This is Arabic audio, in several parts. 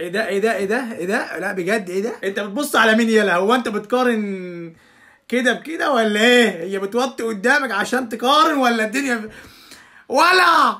ايه ده ايه ده ايه ده ايه ده؟ لا بجد ايه ده؟ انت بتبص على مين يلا؟ هو انت بتقارن كده بكده ولا ايه؟ هي بتوطي قدامك عشان تقارن ولا الدنيا ولا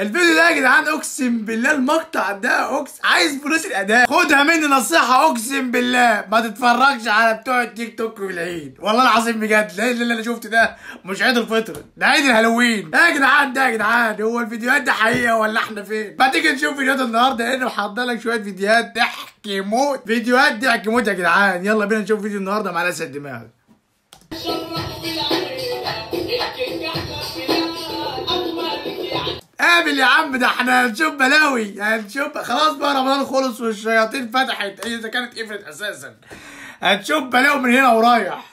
الفيديو ده يا جدعان اقسم بالله المقطع ده عايز فلوس الاداء، خدها مني نصيحه اقسم بالله ما تتفرجش على بتوع التيك توك والعيد، والله العظيم بجد اللي انا شفته ده مش عيد الفطر، ده عيد الهالوين، ايه يا جدعان ده يا جدعان؟ هو الفيديوهات دي حقيقه ولا احنا فين؟ ما تيجي نشوف فيديوهات النهارده لان محضر لك شويه فيديوهات ضحك موت، فيديوهات ضحك موت يا جدعان، يلا بينا نشوف فيديو النهارده مع ناس الدماغ. قابل يا عم ده احنا هنشوف بلاوي هنشوف خلاص بقى رمضان خلص والشياطين فتحت اذا كانت قفلت اساسا هنشوف بلاوي من هنا ورايح.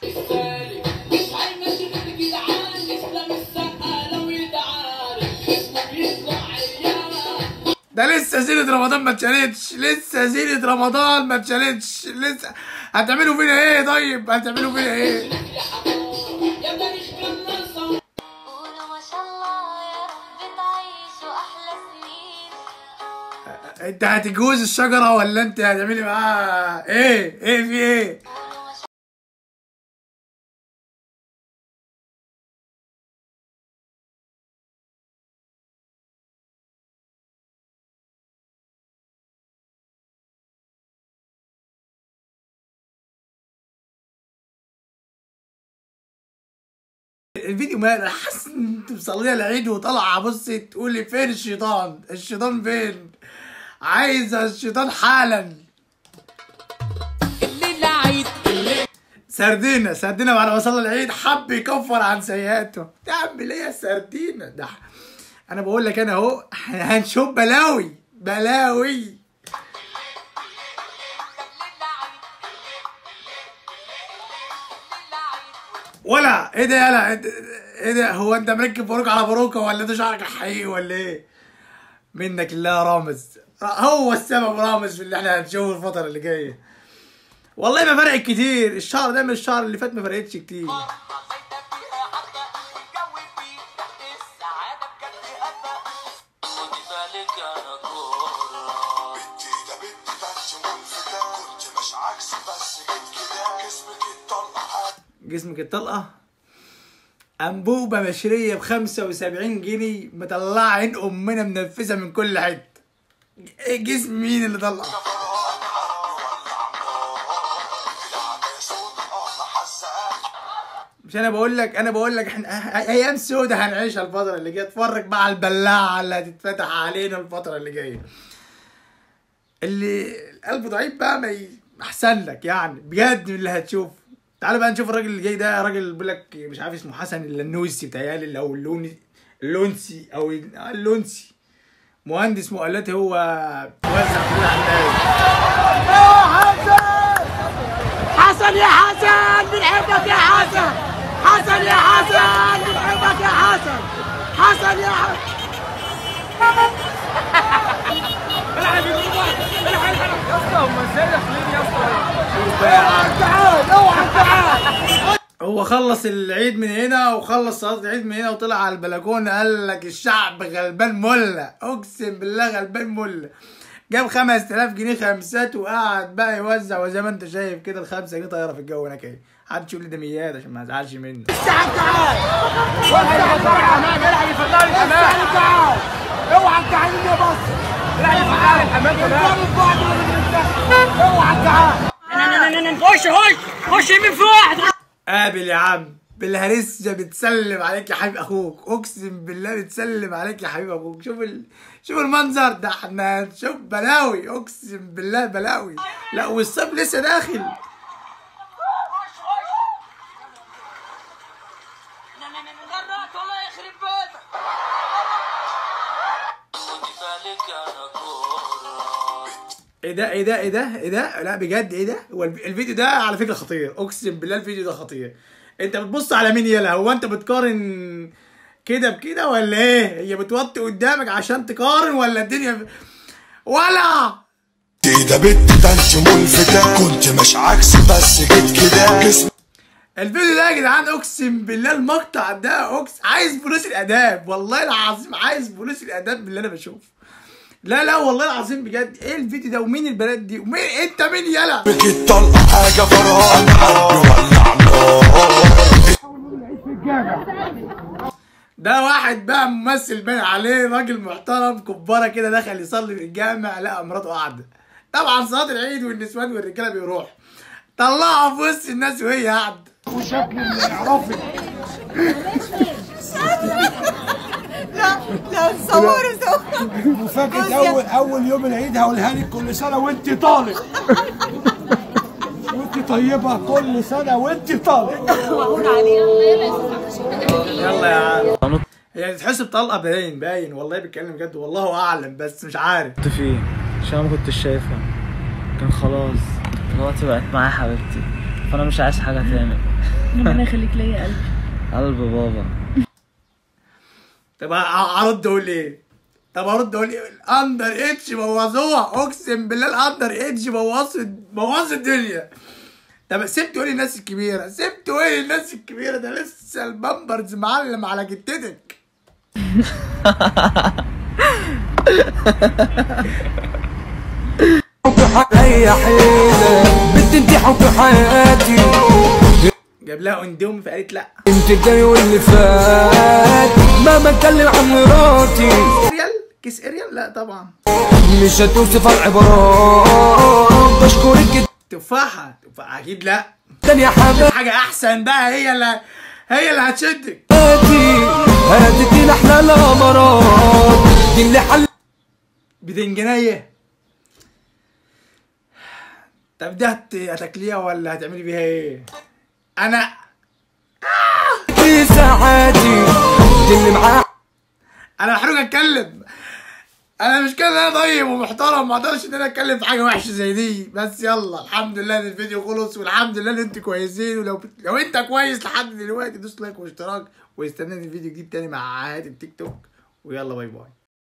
ده لسه زينة رمضان ما اتشالتش، لسه زينة رمضان ما اتشالتش، لسه هتعملوا فينا ايه طيب؟ هتعملوا فينا ايه؟ انت هتجوز الشجرة ولا انت هتعملي معاها ايه؟ ايه في ايه؟ الفيديو مال انا حاسس ان انت مصليه العيد وطالعه بص تقول لي فين الشيطان؟ الشيطان فين؟ عايز الشيطان حالا. الليله عيد سردينه سردينه بعد ما صلى العيد حب يكفر عن سيئاته. تعمل ايه يا سردينه؟ ده انا بقول لك انا اهو هنشوف بلاوي بلاوي. ولا ايه ده يلا ايه ده؟ هو انت مركب باروكه على باروكه ولا ده شعرك الحقيقي ولا ايه؟ منك لله رامز، هو السبب رامز في اللي احنا هنشوفه الفترة اللي جاية. والله ما فرقت كتير، الشعر ده من الشعر اللي فات ما فرقتش كتير. جسمك الطلقة انبوبه مشريه ب 75 جنيه مطلعه عين امنا منفذه من كل حته. جسم مين اللي طلع؟ مش انا بقول لك انا بقول لك احنا ايام سودة هنعيشها الفتره اللي جايه، اتفرج بقى على البلاعه اللي هتتفتح علينا الفتره اللي جايه. اللي قلبه ضعيف بقى ما احسن لك يعني بجد من اللي هتشوفه. تعالى بقى نشوف الراجل اللي جاي ده، راجل بيقول لك مش عارف اسمه حسن اللنوسي بتهيألي او اللونسي او اللونسي مهندس مقاولات هو موزع فلوس على الناس. حسن يا حسن بنحبك يا حسن، حسن يا حسن بنحبك يا حسن، حسن يا هو خلص العيد من هنا وخلص صلاة العيد من هنا وطلع على البلكونة قال لك الشعب غلبان ملة، اقسم بالله غلبان ملة. جاب 5000 جنيه خمسات وقعد بقى يوزع وزي ما انت شايف كده الخمسة جنيه طايرة في الجو هناك اهي، محدش يقول لي ده ميات عشان ما ازعلش منه. تعال تعال اوعى تعال يا مصر، العب يفرقعنا الحمام كمان، اوعى تعال خش خش خش يمين في واحد. قابل يا عم بالهرسجه بتسلم عليك يا حبيب اخوك، اقسم بالله بتسلم عليك يا حبيب اخوك. شوف شوف المنظر ده، احنا هنشوف بلاوي اقسم بالله بلاوي. لا والصيف لسه داخل. ايه ده ايه ده ايه ده ايه ده؟ لا بجد ايه ده؟ هو الفيديو ده على فكره خطير، اقسم بالله الفيديو ده خطير. انت بتبص على مين يلا؟ هو انت بتقارن كده بكده ولا ايه؟ هي بتوطي قدامك عشان تقارن ولا الدنيا ولا ده بنت كنت مش عكس بس كده. الفيديو ده يا جدعان اقسم بالله المقطع ده عايز بوليس الاداب، والله العظيم عايز بوليس الاداب باللي انا بشوفه. لا لا والله العظيم بجد، ايه الفيديو ده ومين البنات دي ومين انت مين يلا؟ بكيت طلقة حاجة فرهان يولع نار. ده واحد بقى ممثل باين عليه راجل محترم كبارة كده دخل يصلي في الجامع لقى مراته قاعدة. طبعا صلاة العيد والنسوان والرجالة بيروحوا. طلعها في وسط الناس وهي قاعدة. وشكل اللي يعرفك. لا صوروا مفاجأة أول يوم العيد هقولها لك كل سنة وأنت طالق. وأنت طيبة كل سنة وأنت طالق. معقول عليها يلا يا عم. هي تحسب طلقة باين والله بيتكلم جد والله أعلم بس مش عارف. كنت فين؟ عشان ما كنتش شايفها. كان خلاص دلوقتي بقت معايا حبيبتي فأنا مش عايز حاجة تاني. ربنا يخليك ليا يا قلبي. قلب بابا. طب هرد اقول ايه؟ اندر ايدج بوظوها، اقسم بالله الاندر ايدج بوظت الدنيا. طب سبت ايه للناس الكبيره؟ ده لسه البامبرز معلم على جتتك. جاب لها اندومي فقالت لا. انت الجاي واللي فات مهما اتكلم عن مراتي. كيس اريال؟ لا طبعا. مش هتوصف العبارات بشكرك. تفاحة؟ اكيد لا. تاني حاجة احسن بقى هي اللي هتشدك. هاتي احلى الامارات دي اللي حل بدنجنيه. طب دي هتاكليها ولا هتعملي بيها ايه؟ انا دي ساعاتي دي اللي معاها. انا محروق اتكلم، انا مش كده، انا طيب ومحترم ما اقدرش ان انا اتكلم في حاجه وحشه زي دي. بس يلا الحمد لله ان الفيديو خلص، والحمد لله ان انتوا كويسين، ولو انت كويس لحد دلوقتي دوس لايك واشتراك، واستناني في فيديو جديد تاني مع عادي التيك توك، ويلا باي باي.